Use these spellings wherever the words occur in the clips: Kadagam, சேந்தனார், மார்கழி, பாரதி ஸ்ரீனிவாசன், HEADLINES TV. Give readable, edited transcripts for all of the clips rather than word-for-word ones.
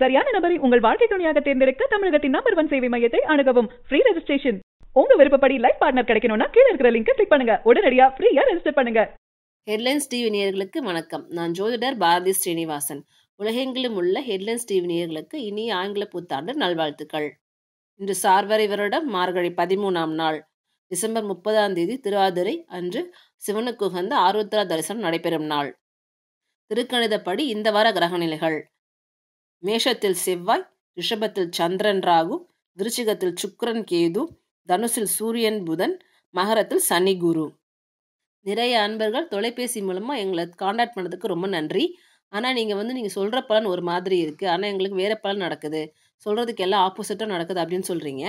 சரியான நபரை உங்கள் வாழ்க்கை துணையாக தேர்ந்தெடுக்க தமிழகத்தின் நம்பர் 1 சேவை மையத்தை அணுகவும். Free registration. உங்க விருப்பப்படி லைஃப் பார்ட்னர் கிடைக்கணும்னா கீழ இருக்கிற லிங்கை கிளிக் பண்ணுங்க. உடனடியா ஃப்ரீயா ரெஜிஸ்டர் பண்ணுங்க. ஹெட்லைன்ஸ் டிவி நேயர்களுக்கு வணக்கம். நான் ஜோதிடர் பாரதி ஸ்ரீனிவாசன். உலகெங்கிலும் உள்ள ஹெட்லைன்ஸ் டிவி நேயர்களுக்கு இனிய ஆங்கில புத்தாண்டு நல்வாழ்த்துக்கள். இன்று சார்வரை வருடம் மார்கழி 13ஆம் நாள் டிசம்பர் 30ஆம் தேதி திருவாதிரை அன்று சிவனுக்கு உகந்த ஆருத்ரா தரிசனம் நடைபெறும் நாள். திருக்கணிதப்படி இந்த வார கிரக நிலைகள்: மேஷத்தில் செவ்வாய், ரிஷபத்தில் சந்திரன் ராகு, விருச்சிகத்தில் சுக்கிரன் கேது, தனுசில் சூரியன் புதன், மகரத்தில் சனி குரு. நிறைய அன்பர்கள் தொலைபேசி மூலமாக எங்களை காண்டாக்ட் பண்ணதுக்கு ரொம்ப நன்றி. ஆனால் நீங்கள் நீங்கள் சொல்கிற பலன் ஒரு மாதிரி இருக்குது, ஆனால் எங்களுக்கு வேறு பலன் நடக்குது, சொல்கிறதுக்கு எல்லாம் ஆப்போசிட்டாக நடக்குது அப்படின்னு சொல்கிறீங்க.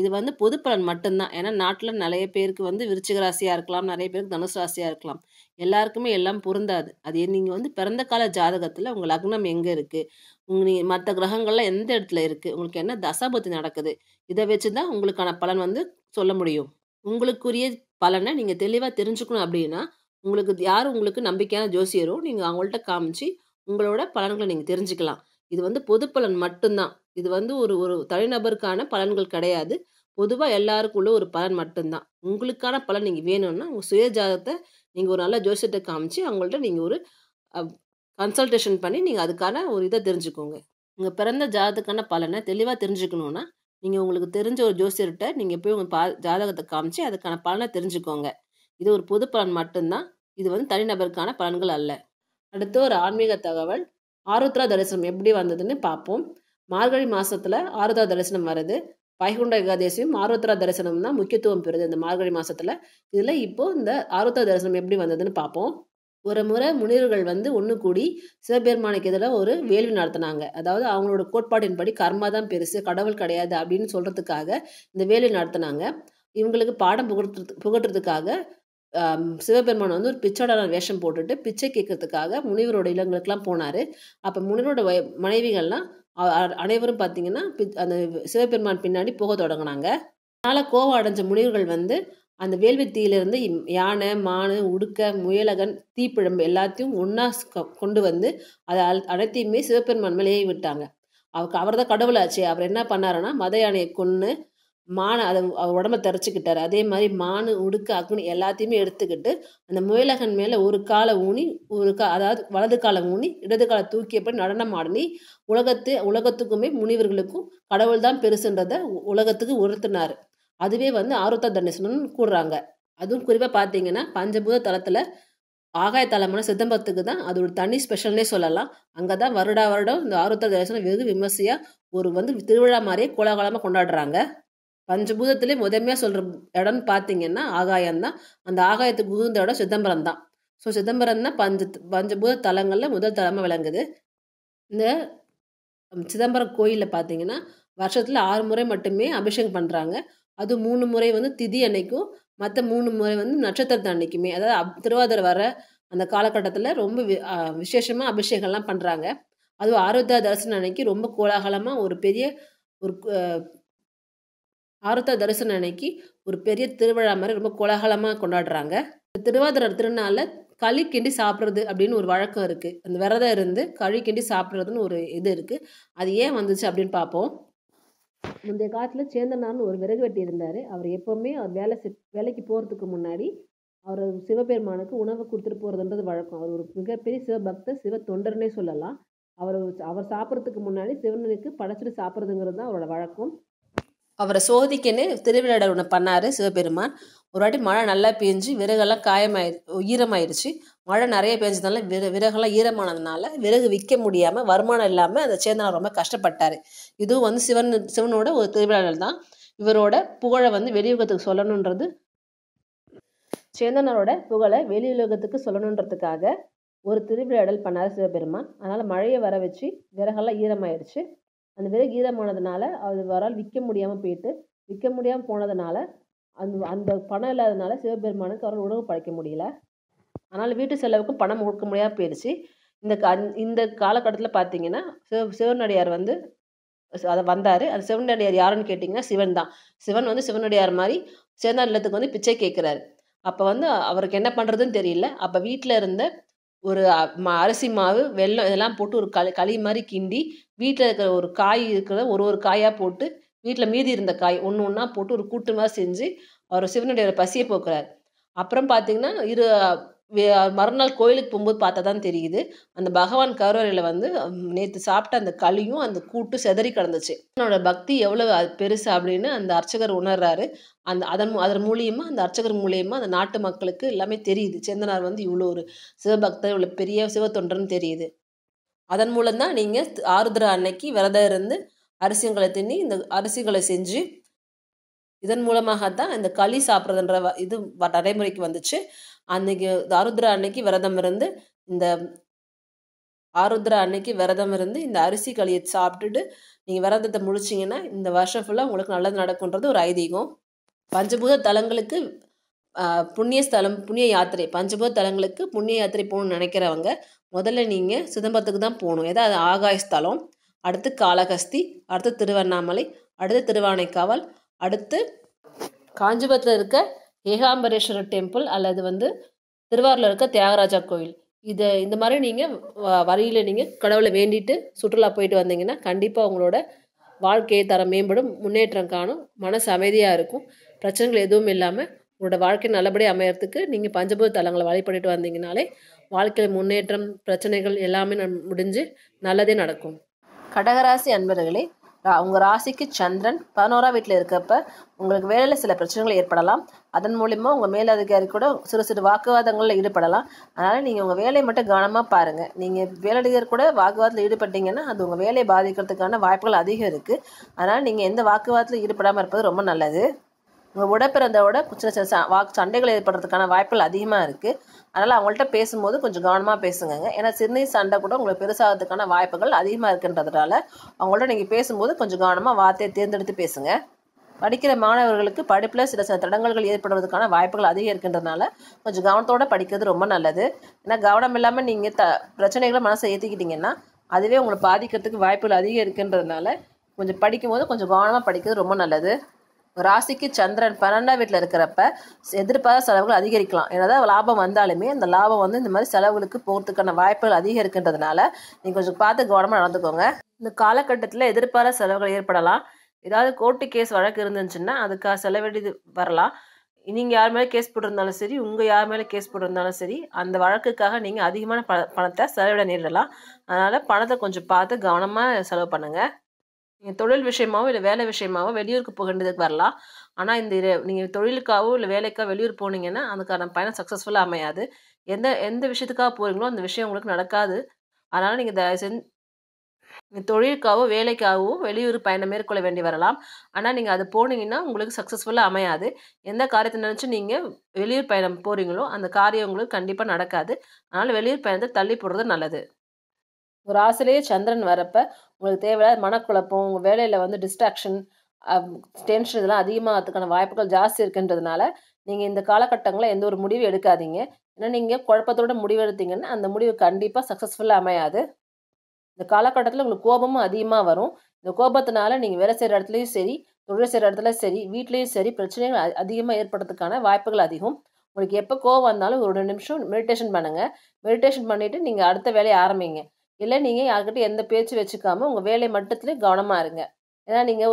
இது பொது பலன் மட்டும்தான். ஏன்னா நாட்டில் நிறைய பேருக்கு விருச்சிக ராசியாக இருக்கலாம், நிறைய பேருக்கு தனுசு ராசியாக இருக்கலாம். எல்லாருக்குமே எல்லாம் பொருந்தாது. அது நீங்கள் பிறந்த கால ஜாதகத்தில் உங்கள் லக்னம் எங்கே இருக்குது, உங்கள் மற்ற கிரகங்கள்லாம் எந்த இடத்துல இருக்குது, உங்களுக்கு என்ன தசாபத்தி நடக்குது, இதை வச்சு தான் உங்களுக்கான பலன் சொல்ல முடியும். உங்களுக்குரிய பலனை நீங்கள் தெளிவாக தெரிஞ்சுக்கணும் அப்படின்னா உங்களுக்கு யார் உங்களுக்கு நம்பிக்கையான ஜோசியரோ நீங்கள் அவங்கள்ட்ட காமிச்சு உங்களோட பலன்களை நீங்கள் தெரிஞ்சுக்கலாம். இது பொது பலன் மட்டும்தான். இது ஒரு தனிநபருக்கான பலன்கள் கிடையாது. பொதுவாக எல்லாருக்குள்ள ஒரு பலன் மட்டும்தான். உங்களுக்கான பலன் நீங்கள் வேணும்னா உங்கள் சுய ஜாதகத்தை நீங்கள் ஒரு நல்ல ஜோசியத்தை காமிச்சு அவங்கள்ட்ட நீங்கள் ஒரு கன்சல்டேஷன் பண்ணி நீங்கள் அதுக்கான ஒரு இதை தெரிஞ்சுக்கோங்க. உங்கள் பிறந்த ஜாதகத்துக்கான பலனை தெளிவாக தெரிஞ்சுக்கணுன்னா நீங்கள் உங்களுக்கு தெரிஞ்ச ஒரு ஜோசியர்கிட்ட நீங்கள் போய் உங்கள் ஜாதகத்தை காமிச்சு அதுக்கான பலனை தெரிஞ்சுக்கோங்க. இது ஒரு பொது பலன் மட்டும்தான். இது தனிநபருக்கான பலன்கள் அல்ல. அடுத்து ஒரு ஆன்மீக தகவல். ஆருத்ரா தரிசனம் எப்படி வந்ததுன்னு பார்ப்போம். மார்கழி மாதத்தில் ஆருத்ரா தரிசனம் வருது. வைகுண்ட ஏகாதசியும் ஆருத்ரா தரிசனம் தான் முக்கியத்துவம் பெறுது இந்த மார்கழி மாதத்தில். இதில் இப்போது இந்த ஆருத்ரா தரிசனம் எப்படி வந்ததுன்னு பார்ப்போம். ஒரு முறை முனிவர்கள் ஒன்று கூடி சிவபெருமானுக்கு எதிராக ஒரு வேள்வி நடத்தினாங்க. அதாவது அவங்களோட கோட்பாட்டின்படி கர்மா தான் பெருசு, கடவுள் கிடையாது அப்படின்னு சொல்கிறதுக்காக இந்த வேள்வி நடத்தினாங்க. இவங்களுக்கு பாடம் புகட்டுறதுக்காக சிவபெருமான் ஒரு பிச்சோட வேஷம் போட்டுட்டு பிச்சை கேட்கறதுக்காக முனிவரோட இல்லங்களுக்கெல்லாம் போனார். அப்போ முனிவரோட மனைவிகள்லாம் அனைவரும் பார்த்தீங்கன்னா அந்த சிவபெருமான் பின்னாடி போக தொடங்கினாங்க. அதனால் கோவம் அடைஞ்ச முனிவர்கள் அந்த வேள்வி தீயிலிருந்து யானை, மானு, உடுக்க, முயலகன், தீப்பிழம்பு எல்லாத்தையும் ஒன்றா கொண்டு அதை அனைத்தையுமே சிவபெருமான் மேலே ஏவி விட்டாங்க. அவர் தான் கடவுளாச்சு. அவர் என்ன பண்ணாருன்னா மத யானையை கொன்று மானை அதை உடம்ப தரைச்சிக்கிட்டார். அதே மாதிரி மானு, உடுக்க, அக்னி எல்லாத்தையுமே எடுத்துக்கிட்டு அந்த முயலகன் மேலே ஒரு காலை ஊனி அதாவது வலது காலை ஊனி இடது காலை தூக்கியப்படி நடனம் ஆடி உலகத்துக்குமே முனிவர்களுக்கும் கடவுள் தான் பெருசுன்றதை உலகத்துக்கு உணர்த்தினார். அதுவே ஆருத்ரா தரிசனம்னு கூடுறாங்க. அதுவும் குறிப்பாக பார்த்தீங்கன்னா பஞ்சபூத தலத்தில் ஆகாய தலமான சிதம்பரத்துக்கு தான் அது ஒரு தனி ஸ்பெஷல்னே சொல்லலாம். அங்கே தான் வருடா வருடம் இந்த ஆருத்ரா தரிசனம் வெகு விமர்சையாக ஒரு திருவிழா மாதிரியே கோலாகலமாக கொண்டாடுறாங்க. பஞ்சபூதத்திலே முதன்மையாக சொல்கிற இடம்னு பார்த்தீங்கன்னா ஆகாயம்தான். அந்த ஆகாயத்துக்கு உகுந்த இடம் சிதம்பரம் தான். ஸோ சிதம்பரம் தான் பஞ்சபூத தலங்களில் முதல் தலமாக விளங்குது. இந்த சிதம்பரம் கோயிலில் பார்த்தீங்கன்னா வருஷத்தில் 6 முறை மட்டுமே அபிஷேகம் பண்ணுறாங்க. அது 3 முறை திதி அன்னைக்கும், மற்ற 3 முறை நட்சத்திரத்தை அன்னைக்குமே. அதாவது திருவாதிரை வர அந்த காலகட்டத்தில் ரொம்ப விசேஷமாக அபிஷேகம்லாம் பண்ணுறாங்க. அதுவும் ஆருத்ரா தரிசனம் அன்னைக்கு ரொம்ப கோலாகலமாக ஆருத்ரா தரிசனம் அன்னைக்கு ஒரு பெரிய திருவிழா மாதிரி ரொம்ப கோலாகலமாக கொண்டாடுறாங்க. திருவாதிரை திருநாளில் களி கிண்டி சாப்பிட்றது அப்படின்னு ஒரு வழக்கம் இருக்குது. அந்த விரதம் இருந்து களி கிண்டி சாப்பிட்றதுன்னு ஒரு இது இருக்குது. அது ஏன் வந்துச்சு அப்படின்னு பார்ப்போம். முந்தைய காலத்தில் சேந்தனார்னு ஒரு விறகு வெட்டி இருந்தார். அவர் எப்போவுமே அவர் வேலைக்கு போகிறதுக்கு முன்னாடி அவர் சிவபெருமானுக்கு உணவு கொடுத்துட்டு போகிறதுன்றது வழக்கம். அவர் ஒரு மிகப்பெரிய சிவபக்தர், சிவ தொண்டர்னே சொல்லலாம். அவர் சாப்பிட்றதுக்கு முன்னாடி சிவனுக்கு படைச்சிட்டு சாப்பிட்றதுங்கிறது தான் அவரோட வழக்கம். அவரை சோதிக்கன்னு திருவிழா ஒன்று பண்ணார் சிவபெருமான். ஒரு வாட்டி மழை நல்லா பெஞ்சு விறகெல்லாம் ஈரமாயிருச்சு. மழை நிறைய பெஞ்சதுனால விறகெல்லாம் ஈரமானதுனால விறகு விற்க முடியாமல் வருமானம் இல்லாமல் அந்த சேந்தனார் ரொம்ப கஷ்டப்பட்டார். இதுவும் சிவனோட ஒரு திருவிழாவில் தான். இவரோட புகழை வெளியுலகத்துக்கு சொல்லணுன்றது, சேந்தனாரோட புகழை வெளியுலகத்துக்கு சொல்லணுன்றதுக்காக ஒரு திருவிழாடல் பண்ணார் சிவபெருமான். அதனால் மழையை வர வச்சு விறகெல்லாம் ஈரமாயிருச்சு. அந்த விறகு ஈரமானதுனால அது வரால் விற்க முடியாமல் போனதுனால அந்த பணம் இல்லாததுனால சிவபெருமானுக்கு அவரால் உணவு படைக்க முடியல. ஆனால் வீட்டு செலவுக்கும் பணம் கொடுக்க முடியாமல் போயிடுச்சு. இந்த காலகட்டத்தில் பார்த்தீங்கன்னா சிவனடியார் அதை வந்தார். அந்த சிவனடியார் யாருன்னு கேட்டிங்கன்னா சிவன் தான். சிவன் சிவனடியார் மாதிரி சேந்தனார் இல்லத்துக்கு பிச்சை கேட்குறாரு. அப்போ அவருக்கு என்ன பண்ணுறதுன்னு தெரியல. அப்போ வீட்டில் இருந்த ஒரு அரிசி மாவு வெல்லம் இதெல்லாம் போட்டு ஒரு களி மாதிரி கிண்டி வீட்ல இருக்கிற ஒரு காய் இருக்குல ஒரு காயா போட்டு வீட்ல மீதி இருந்த காய் ஒண்ணு ஒண்ணா போட்டு ஒரு கூட்டு மாதிரி செஞ்சு அவர் சிவனுடைய பசியை போக்குறார். அப்புறம் பாத்தீங்கன்னா இரு மறுநாள் கோயிலுக்கு போகும்போது பார்த்தா தான் தெரியுது அந்த பகவான் கருவறையில வந்து நேத்து சாப்பிட்ட அந்த களியும் அந்த கூட்டு செதறி கிடந்துச்சு. அவனோட பக்தி எவ்வளவு பெருசு அப்படின்னு அந்த அர்ச்சகர் உணர்றாரு. அந்த அதன் மூலியமா அந்த அர்ச்சகர் மூலியமா அந்த நாட்டு மக்களுக்கு எல்லாமே தெரியுது. சேந்தனார் வந்து இவ்வளோ ஒரு சிவபக்தர் இவ்வளோ பெரிய சிவத்தொண்டர்னு தெரியுது. அதன் மூலம்தான் நீங்க ஆருத்ரா அன்னைக்கு விரதம் இருந்து அரிசிங்களை தின்னி இந்த அரிசிகளை செஞ்சு இதன் மூலமாகத்தான் இந்த களி சாப்பிட்றதுன்ற இது நடைமுறைக்கு வந்துச்சு. அன்னைக்கு ஆருத்ரா அன்னைக்கு விரதம் இருந்து இந்த அரிசி களியை சாப்பிட்டுட்டு நீங்கள் விரதத்தை முடிச்சிங்கன்னா இந்த வருஷம் ஃபுல்லாக உங்களுக்கு நல்லது நடக்கும்ன்றது ஒரு ஐதீகம். பஞ்சபூத தலங்களுக்கு புண்ணியஸ்தலம் புண்ணிய யாத்திரை பஞ்சபூத தலங்களுக்கு புண்ணிய யாத்திரை போகணும்னு நினைக்கிறவங்க முதல்ல நீங்கள் சிதம்பரத்துக்கு தான் போகணும். ஏதாவது ஆகாயஸ்தலம், அடுத்து காளஹஸ்தி, அடுத்து திருவண்ணாமலை, அடுத்து திருவானைக்காவல், அடுத்து காஞ்சிபுரத்தில் இருக்க ஏகாம்பரேஸ்வரர் டெம்பிள் அல்லது வந்து திருவாரூரில் இருக்க தியாகராஜா கோயில். இந்த மாதிரி நீங்கள் வரியில் நீங்கள் கடவுளை வேண்டிட்டு சுற்றுலா போயிட்டு வந்தீங்கன்னா கண்டிப்பாக உங்களோட வாழ்க்கையை தர மேம்படும், முன்னேற்றம் காணும், மனசு அமைதியாக இருக்கும், பிரச்சனைகள் எதுவும் இல்லாமல் உங்களோட வாழ்க்கை நல்லபடியாக அமையறதுக்கு நீங்கள் பஞ்சபூத தலங்களை வழிபட்டு வந்தீங்கனாலே வாழ்க்கையில் முன்னேற்றம் பிரச்சனைகள் எல்லாமே முடிஞ்சு நல்லதே நடக்கும். கடகராசி அன்பர்களே, உங்கள் ராசிக்கு சந்திரன் 11ஆம் வீட்டில் இருக்கப்ப உங்களுக்கு வேலையில் சில பிரச்சனைகள் ஏற்படலாம். அதன் மூலிமா உங்கள் மேலதிகாரி கூட சிறு சிறு வாக்குவாதங்களில் ஈடுபடலாம். அதனால் நீங்கள் உங்கள் வேலையை மட்டும் கவனமாக பாருங்கள். நீங்கள் மேலதிகாரி கூட வாக்குவாதத்தில் ஈடுபட்டீங்கன்னா அது உங்கள் வேலையை பாதிக்கிறதுக்கான வாய்ப்புகள் அதிகம் இருக்குது. அதனால் நீங்கள் எந்த வாக்குவாதத்தில் ஈடுபடாமல் இருப்பது ரொம்ப நல்லது. உங்கள் உடப்பிறந்தோட சின்ன சின்ன சண்டைகள் ஏற்படுறதுக்கான வாய்ப்புகள் அதிகமாக இருக்குது. அதனால் அவங்கள்ட்ட பேசும்போது கொஞ்சம் கவனமாக பேசுங்க. ஏன்னா சின்ன சண்டை கூட உங்களுக்கு பெருசாகிறதுக்கான வாய்ப்புகள் அதிகமாக இருக்குன்றதுனால அவங்கள்ட்ட நீங்கள் பேசும்போது கொஞ்சம் கவனமாக வார்த்தையை தேர்ந்தெடுத்து பேசுங்க. படிக்கிற மாணவர்களுக்கு படிப்பில் சில சில தடங்கல்கள் ஏற்படுறதுக்கான வாய்ப்புகள் அதிகம் இருக்கின்றதுனால கொஞ்சம் கவனத்தோடு படிக்கிறது ரொம்ப நல்லது. ஏன்னா கவனம் இல்லாமல் நீங்கள் பிரச்சனைகளை மனசை ஏற்றிக்கிட்டிங்கன்னா அதுவே உங்களை பாதிக்கிறதுக்கு வாய்ப்புகள் அதிகம் இருக்குன்றதுனால கொஞ்சம் படிக்கும்போது கொஞ்சம் கவனமாக படிக்கிறது ரொம்ப நல்லது. ராசிக்கு சந்திரன் 12ஆம் வீட்டில் இருக்கிறப்ப எதிர்பாராத செலவுகள் அதிகரிக்கலாம். ஏன்னாதான் லாபம் வந்தாலுமே அந்த லாபம் வந்து இந்த மாதிரி செலவுகளுக்கு போகிறதுக்கான வாய்ப்புகள் அதிகம் இருக்கின்றதுனால நீங்கள் கொஞ்சம் பார்த்து கவனமாக நடந்துக்கோங்க. இந்த காலகட்டத்தில் எதிர்பாராத செலவுகள் ஏற்படலாம். ஏதாவது கோர்ட்டு கேஸ் வழக்கு இருந்துச்சுன்னா அதுக்காக செலவிட்டு வரலாம். நீங்கள் யார் மேலே கேஸ் போட்டிருந்தாலும் சரி, உங்கள் யார் மேலே கேஸ் போட்டிருந்தாலும் சரி, அந்த வழக்குக்காக நீங்கள் அதிகமான பணத்தை செலவிட நேரிடலாம். அதனால் பணத்தை கொஞ்சம் பார்த்து கவனமாக செலவு பண்ணுங்கள். நீங்கள் தொழில் விஷயமாகவும் இல்லை வேலை விஷயமாகவும் வெளியூருக்கு போகின்றதுக்கு வரலாம். ஆனால் இந்த நீங்கள் தொழிலுக்காகவோ இல்லை வேலைக்காக வெளியூர் போனீங்கன்னா அதுக்கான பயணம் சக்ஸஸ்ஃபுல்லாக அமையாது. எந்த எந்த விஷயத்துக்காக போகிறீங்களோ அந்த விஷயம் உங்களுக்கு நடக்காது. அதனால் நீங்கள் தொழிலுக்காகவோ வேலைக்காகவோ வெளியூர் பயணம் மேற்கொள்ள வேண்டி வரலாம். ஆனால் நீங்கள் அது போனீங்கன்னா உங்களுக்கு சக்ஸஸ்ஃபுல்லாக அமையாது. எந்த காரியத்தை நினச்சி நீங்கள் வெளியூர் பயணம் போகிறீங்களோ அந்த காரியம் உங்களுக்கு கண்டிப்பாக நடக்காது. அதனால் வெளியூர் பயணத்தை தள்ளி போடுறது நல்லது. ஒரு ராசிலேயே சந்திரன் வரப்ப உங்களுக்கு தேவையில்லாத மனக்குழப்பம், உங்கள் வேலையில் வந்து டிஸ்ட்ராக்ஷன், டென்ஷன் இதெல்லாம் அதிகமாகிறதுக்கான வாய்ப்புகள் ஜாஸ்தி இருக்குன்றதுனால நீங்கள் இந்த காலகட்டங்களில் எந்த ஒரு முடிவு எடுக்காதீங்க. ஏன்னா நீங்கள் குழப்பத்தோட முடிவு எடுத்தீங்கன்னா அந்த முடிவு கண்டிப்பாக சக்ஸஸ்ஃபுல்லாக அமையாது. இந்த காலகட்டத்தில் உங்களுக்கு கோபமும் அதிகமாக வரும். இந்த கோபத்தினால நீங்கள் வேலை செய்கிற இடத்துலையும் சரி, தொழில் செய்கிற இடத்துல சரி, வீட்லேயும் சரி பிரச்சனைகள் அதிகமாக ஏற்படுறதுக்கான வாய்ப்புகள் அதிகம். உங்களுக்கு எப்போ கோபம் வந்தாலும் ஒரு 2 நிமிஷம் மெடிடேஷன் பண்ணுங்கள். மெடிடேஷன் பண்ணிவிட்டு நீங்கள் அடுத்த வேலையை ஆரம்பிங்க. இல்லை நீங்கள் யார்கிட்ட எந்த பேச்சு வச்சுக்காமல் உங்கள் வேலை மட்டத்துலேயே கவனமாக இருங்க. ஏன்னா நீங்கள்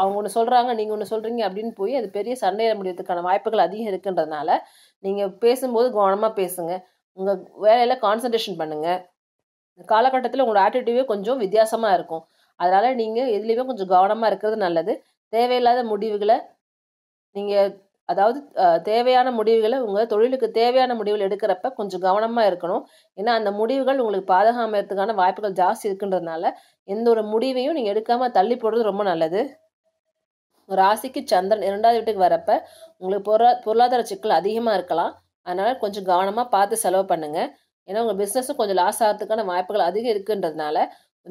அவங்க ஒன்று சொல்கிறாங்க, நீங்கள் ஒன்று சொல்கிறீங்க அப்படின்னு போய் அது பெரிய சண்டையில் முடியறதுக்கான வாய்ப்புகள் அதிகம் இருக்குன்றதுனால நீங்கள் பேசும்போது கவனமாக பேசுங்க. உங்கள் வேலையில் கான்சன்ட்ரேஷன் பண்ணுங்கள். காலகட்டத்தில் உங்களோட ஆட்டிடியூடே கொஞ்சம் வித்தியாசமாக இருக்கும். அதனால் நீங்கள் எதுலேயுமே கொஞ்சம் கவனமாக இருக்கிறது நல்லது. தேவையில்லாத முடிவுகளை நீங்கள் அதாவது தேவையான முடிவுகளை உங்கள் தொழிலுக்கு தேவையான முடிவுகள் எடுக்கிறப்ப கொஞ்சம் கவனமாக இருக்கணும். ஏன்னா அந்த முடிவுகள் உங்களுக்கு பாதகாமத்துக்கான வாய்ப்புகள் ஜாஸ்தி இருக்குன்றதுனால எந்த ஒரு முடிவையும் நீங்கள் எடுக்காமல் தள்ளி போடுறது ரொம்ப நல்லது. ராசிக்கு சந்திரன் 2ஆவது வீட்டுக்கு வரப்ப உங்களுக்கு பொருளாதார சிக்கல் அதிகமாக இருக்கலாம். அதனால் கொஞ்சம் கவனமாக பார்த்து செலவு பண்ணுங்கள். ஏன்னா உங்கள் பிஸ்னஸும் கொஞ்சம் லாஸ் ஆகிறதுக்கான வாய்ப்புகள் அதிகம் இருக்குன்றதுனால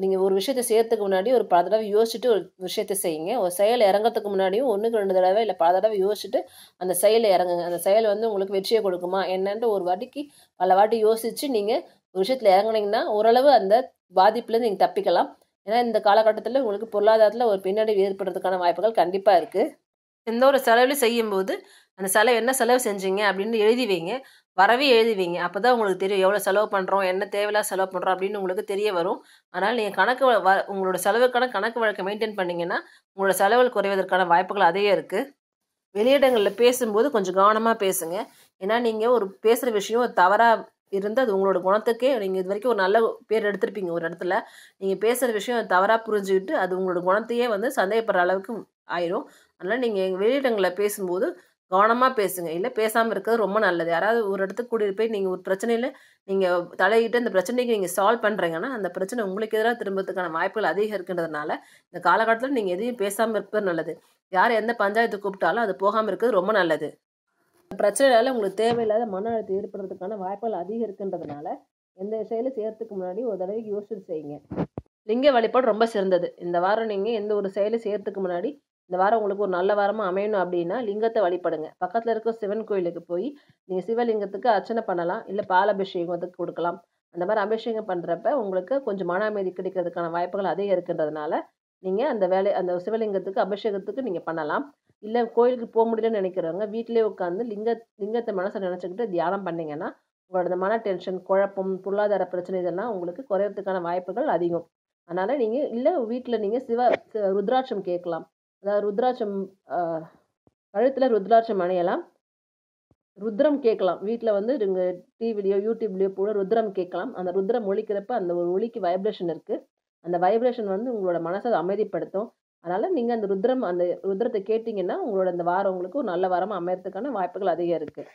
நீங்கள் ஒரு விஷயத்தை செய்யறதுக்கு முன்னாடி ஒரு பல தடவை யோசிச்சுட்டு ஒரு விஷயத்தை செய்யுங்க. ஒரு செயல் இறங்கிறதுக்கு முன்னாடியும் 1க்கு 2 தடவை இல்லை பல தடவை யோசிச்சுட்டு அந்த செயலை இறங்குங்க. அந்த செயல் வந்து உங்களுக்கு வெற்றியை கொடுக்குமா என்னன்ட்டு ஒரு வாட்டிக்கு பல வாட்டி யோசிச்சு நீங்கள் ஒரு விஷயத்தில் இறங்குனீங்கன்னா ஓரளவு அந்த பாதிப்புலேருந்து நீங்கள் தப்பிக்கலாம். ஏன்னா இந்த காலகட்டத்தில் உங்களுக்கு பொருளாதாரத்தில் ஒரு பின்னடைவு ஏற்படுறதுக்கான வாய்ப்புகள் கண்டிப்பாக இருக்குது. எந்த ஒரு செலவுலையும் செய்யும்போது அந்த செலவு என்ன செலவு செஞ்சீங்க அப்படின்னு எழுதி வைங்க. வரவே எழுதுவீங்க. அப்போ தான் உங்களுக்கு தெரியும் எவ்வளோ செலவு பண்ணுறோம், என்ன தேவையில்லா செலவு பண்ணுறோம் அப்படின்னு உங்களுக்கு தெரிய வரும். அதனால் நீங்கள் உங்களோட செலவுக்கான கணக்கு வழக்கை மெயின்டைன் பண்ணிங்கன்னா உங்களோட செலவுகள் குறைவதற்கான வாய்ப்புகள் அதிகம் இருக்குது. வெளியிடங்களில் பேசும்போது கொஞ்சம் கவனமாக பேசுங்க. ஏன்னா நீங்கள் ஒரு பேசுகிற விஷயம் தவறாக இருந்தால் அது உங்களோட குணத்துக்கே, நீங்கள் இது வரைக்கும் ஒரு நல்ல பேர் எடுத்திருப்பீங்க ஒரு இடத்துல, நீங்கள் பேசுகிற விஷயம் தவறாக புரிஞ்சுக்கிட்டு அது உங்களோட குணத்தையே சந்தேகப்படுற அளவுக்கு ஆயிரும். அதனால் நீங்கள் வெளியிடங்களில் பேசும்போது கவனமாக பேசுங்க. இல்லை பேசாமல் இருக்கிறது ரொம்ப நல்லது. யாராவது ஒரு இடத்துக்கு கூட்டிகிட்டு போய் நீங்கள் ஒரு பிரச்சனையில் நீங்கள் தலையிட்டு அந்த பிரச்சனைக்கு நீங்கள் சால்வ் பண்ணுறீங்கன்னா அந்த பிரச்சனை உங்களுக்கு எதிராக திரும்பத்துக்கான வாய்ப்புகள் அதிகம் இருக்குன்றதுனால இந்த காலகட்டத்தில் நீங்கள் எதையும் பேசாமல் இருப்பது நல்லது. யார் எந்த பஞ்சாயத்து கூப்பிட்டாலும் அது போகாமல் இருக்கிறது ரொம்ப நல்லது. பிரச்சனையால் உங்களுக்கு தேவையில்லாத மன அழுத்தம் ஏற்படுறதுக்கான வாய்ப்புகள் அதிகம் இருக்குன்றதுனால எந்த விஷயத்தில் செய்கிறதுக்கு முன்னாடி ஒரு தடவைக்கு யோசிச்சு செய்யுங்க. லிங்க வழிபாடு ரொம்ப சிறந்தது. இந்த வாரம் நீங்கள் எந்த ஒரு செயலை செய்கிறதுக்கு முன்னாடி இந்த வாரம் உங்களுக்கு ஒரு நல்ல வாரமாக அமையணும் அப்படின்னா லிங்கத்தை வழிபடுங்க. பக்கத்தில் இருக்கிற சிவன் கோயிலுக்கு போய் நீங்கள் சிவலிங்கத்துக்கு அர்ச்சனை பண்ணலாம், இல்லை பால் அபிஷேகத்துக்கு கொடுக்கலாம். அந்த மாதிரி அபிஷேகம் பண்ணுறப்ப உங்களுக்கு கொஞ்சம் மன அமைதி கிடைக்கிறதுக்கான வாய்ப்புகள் அதிகம் இருக்கின்றதுனால நீங்கள் அந்த சிவலிங்கத்துக்கு அபிஷேகத்துக்கு நீங்கள் பண்ணலாம். இல்லை கோயிலுக்கு போக முடியலன்னு நினைக்கிறவங்க வீட்டிலே உட்காந்து லிங்கத்தை மனசை நினச்சிக்கிட்டு தியானம் பண்ணிங்கன்னா உங்களோட மன டென்ஷன், குழப்பம், பொருளாதார பிரச்சனை இதெல்லாம் உங்களுக்கு குறையிறதுக்கான வாய்ப்புகள் அதிகம். அதனால் நீங்கள் இல்லை வீட்டில் நீங்கள் ருத்ராட்சம் கேட்கலாம். அதாவது ருத்ராட்சம் கழுத்தில் ருத்ராட்சம் அணியலாம், ருத்ரம் கேட்கலாம். வீட்டில் நீங்கள் டிவிலையோ யூடியூப்லேயோ கூட ருத்ரம் கேட்கலாம். அந்த ருத்ரம் ஒலிக்கிறப்ப அந்த ஒரு ஒலிக்கு வைப்ரேஷன் இருக்குது. அந்த வைப்ரேஷன் உங்களோட மனசை அமைதிப்படுத்தும். அதனால் நீங்கள் அந்த ருத்ரத்தை கேட்டிங்கன்னா உங்களோட அந்த வாரம் உங்களுக்கு ஒரு நல்ல வாரமாக அமையறதுக்கான வாய்ப்புகள் அதிகம் இருக்குது.